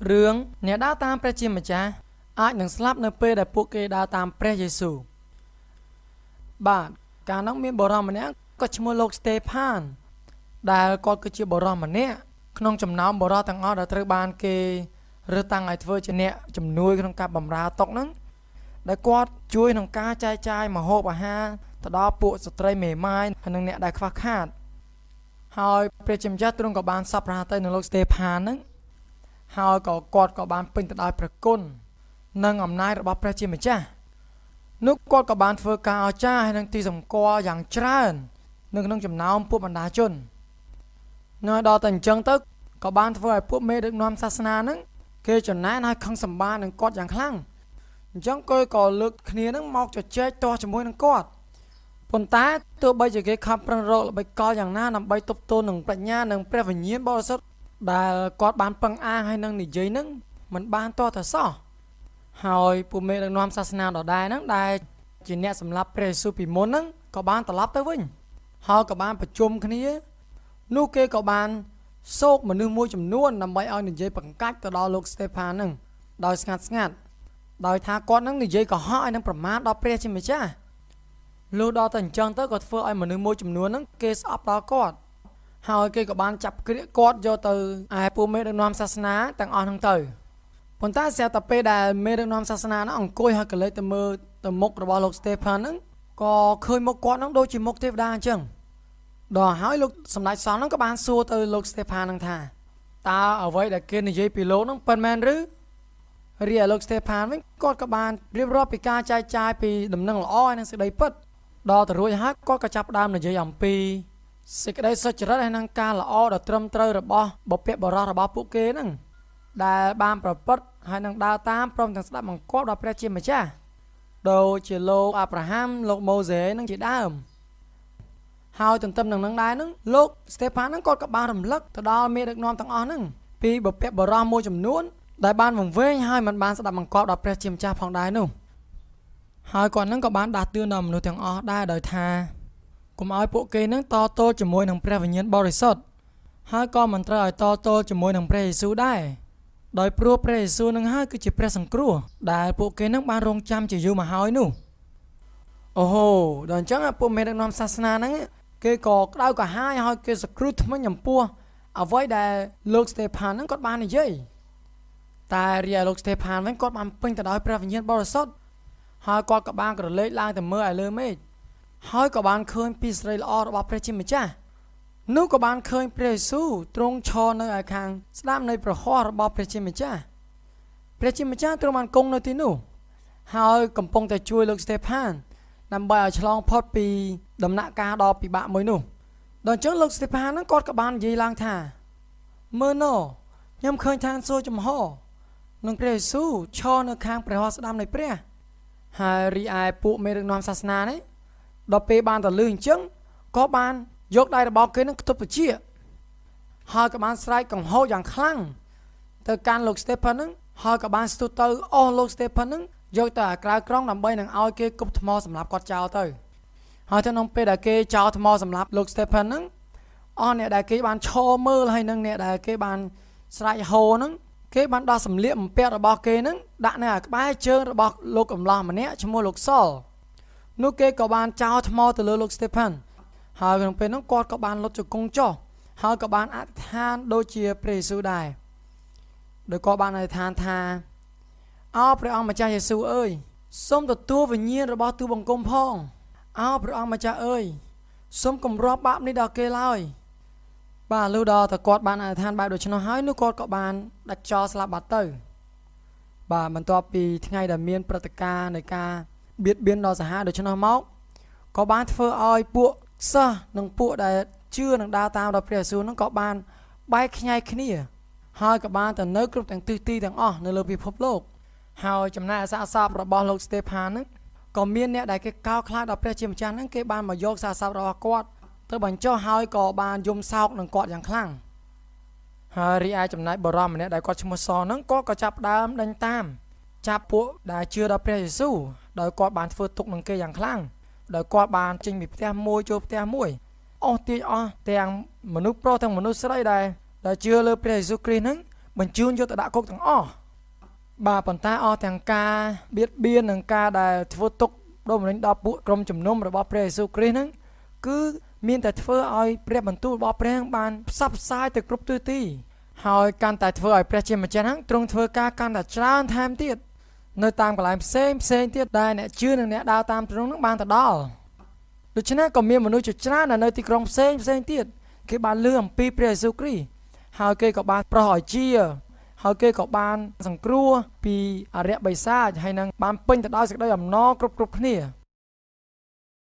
Rương nè đá tam pre chim mà cha ai nâng slap nâng pê đại pô kê đá tam pre Jesus bà cả nông miền bờ rồng mà nè có chim lộc Stephen đại con cứ chia bờ rồng mà nè không chấm nóng bờ rồng thằng ở đại tây ban kê rơ tăng ai thưa trên nè chấm nuôi không cá bầm ra tóc nắng đại con chui không cá chai chai mà hộp à ha từ đó pô sờ tây mềm mai nâng nè đại khạc khát hỏi pre chim chết luôn có ban sập ra tây nâng lộc Stephen nắng hào có cọt có bán pin tại đại bạc côn nâng ẩm nay đã bắp ra chim cha nước cọt có bán phơi cao cha hay nâng tì dòng co dạng trơn nâng nâng chấm náo púp bàn đá chôn nơi đó tình chân tức có bán phơi púp mê được nom sa sana nâng kê chấm nái nay không sầm ba nâng cọt dạng khăng chẳng coi có lực khía nâng mọc cho chết to chấm môi nâng cọt phần tá tôi bây giờ cái khăm răng rộ là bây co dạng na nằm bây tụp tô nâng bạch nha nâng pre phải nhiễm bao sốt bà có bán bằng A hay nâng nỉ giấy nâng mình bán to thật sao hồi phụ mẹ đang nôm sasana đỏ đai nâng đai chỉ nhẹ sầm lấp presu bị môn nâng có bán tờ lấp tới vinh họ có bán phải chôm cái này nô kê có bán sốt mà nước muối chấm nuôn nằm bay ao nỉ giấy bằng cách từ đó lục Stephen nâng đòi ngặt ngặt đòi thà con nâng nỉ giấy có hỏi nâng bẩm mát đó pre chim cha lúc đó thành chân tới có phơi mà nước muối chấm nuôn nâng kê sập đó con hồi kia có bán chập cái cột do từ ai phụ mẹ được nom sasana tăng on hàng từ còn ta sẽ tập pe đà mẹ được nom sasana nó ổng côi hơi cái lấy từ mơ từ mộc rồi bỏ lục Stephen nó có khơi mộc cột nó đôi chỉ mộc tiếp đa chăng đò hỏi lục sầm lại xóm nó có bán xua từ lục Stephen đang thà ta ở vậy là kia này dây pilot nó phần men rứ rìa lục Stephen với cột các bạn riêng rót pika chai chai pì đầm năng là oi năng sẽ đầy bớt đò từ rồi hát cột các chập đam là dây dòng pì sự đây sẽ trở nên năng ca là o đã trâm trơ rồi bỏ bỏ pet bỏ ra rồi bỏ puk kế năng đại ban prophet hay năng đa tam prom thằng đã bằng cốt đã prechim mà cha đầu chỉ lô Abraham lô Moses năng chỉ đa ẩm hao từng tâm năng năng đai năng lô Stephen năng cốt các ba rầm lắc từ đó mẹ được non thằng o năng pi bỏ pet bỏ ra môi chấm nuôn đại ban vùng vây hai mặt ban sẽ đặt bằng cốt đã prechim cha phòng đai nung hai còn năng các bạn đạt tiêu nằm nô thằng o đai đời tha cũng ai bộ kê nâng to tô cho môi nâng pre và nhiên bò rời sốt hai con mình trời to tô cho môi nâng pre Jesus đai đời pro pre Jesus nâng hai cứ chỉ pre sang cua đại bộ kê nâng ba rong trăm chỉ du mà hói nụ oh đòn trắng bộ mẹ đang nom sasana nâng kê cò đau cả hai hói kê sang cua mới nhầm pua ở với đại Luke Stephen nâng cọt ban này dây tại địa Luke Stephen vẫn cọt ban pin tại đời pre và nhiên bò rời sốt hai con cọt ban còn lấy lang từ mưa ai lơ mê hỏi có bạn khơi Israel ở bà prechim cha nếu có bạn khơi presu trong cho nơi ai khang slam nơi prohor bà prechim cha trong màn công nơi tí nụ hỏi cầm phong tại chui lực Stephen nằm bài ở trong phót bì đầm nạ ca đo bì bạ mới nụ đòn trước lực Stephen nó có bạn gì lang thả mơ nổ nhâm khơi than xôi chùm hò nâng presu cho nơi khang prohor slam nơi pre hai ri ai phụ mê được nom sasana đấy đọc bê bàn tờ lương chứng có bàn dốt đây là báo kế nâng tụp chia hỏi các bạn sài còn hô dạng khăn từ can lục Stephen nâng hỏi các bạn stu tư ô lục Stephen nâng dốt tờ cài con nằm bây nâng ôi kê cúp thầm mô xâm lạp có chào tư hỏi thân ông bê đại kê chào thầm mô xâm lạp lục Stephen nâng ô nè đại kê bàn chô mơ hay nâng nè đại kê bàn sài hồ nâng kê bàn đo xâm liệm bê là báo kế nâng đạn nè các bái chơn là báo lục ẩm lò mà nè cho mua lục sổ nếu kê có bạn chào thầm mô từ lưu lục Stephen hỏi gần bên nó cốt có bạn lột cho công cho hỏi có bạn át than đôi chia presu đài đối có bạn này than tha áo pre ông mà cha Jesus ơi xông tụt tua về nhiên rồi bao tư bằng công phong áo pre ông mà cha ơi xông cùng rõp bám đi đào kê loi bà lưu đò từ cốt bạn này than bài đối cho nó hỏi nếu cốt có bạn đặt cho slap bát tử bà mình to pì ngay đầm miên pratica này ca biết biến đó giả được cho nó máu có bán phơ oi bụa sơ nâng bụa đã chưa nâng đa tao đọc phía xuống nó có bán bay nhai kia hai các bạn tầng nơi cực tầng tư ti tầng o nơi lưu bị phốp lục hào chấm này xa xa và bỏ lục Stephen còn miên nẹ đại cái cao khát đọc phía chìm chán nâng cái bàn mà dốc xa xa và quát tôi bắn cho hai có bàn dùng sao nâng quạt dạng khăn hai ri ai chấm này bỏ ra mà nẹ đại quạt chung một xò nâng có chạp đám đánh tam chạp bụa đã chưa đọc phía xuống đời qua bàn phơi tục bằng cây dạng khang đời qua bàn trình bị te môi cho te mũi o ti o teang manu pro thằng manu sợi đây đời chưa lơ pre Jesus Christ nấng Mình chương cho ta đã cốc thằng o bà bọn ta o thằng ca biết biên thằng ca đài vô tục đô mình đánh đọc bụi trong chùm nôm rồi bọc rè dù kê nâng cứ miên tài thơ oi prep bằng tu bọc rè bàn sắp sai từ group tư ti hỏi can tài thơ oi prep trên mặt chân hắn trong thơ ca can đã trang tham tiết nơi tam còn lại xem tiết đài nẹ chưa nè đào tam trong nước bàn tài đó được chứ nè còn miên một nơi chụp trang là nơi ti grom xem tiết cái bàn lương pi prep dù kê hỏi kê có bàn pro hỏi chia hỏi kê có bàn rằng crua pi à rẽ bay xa hay năng bàn pin tài đó sẽ đây làm nó group nè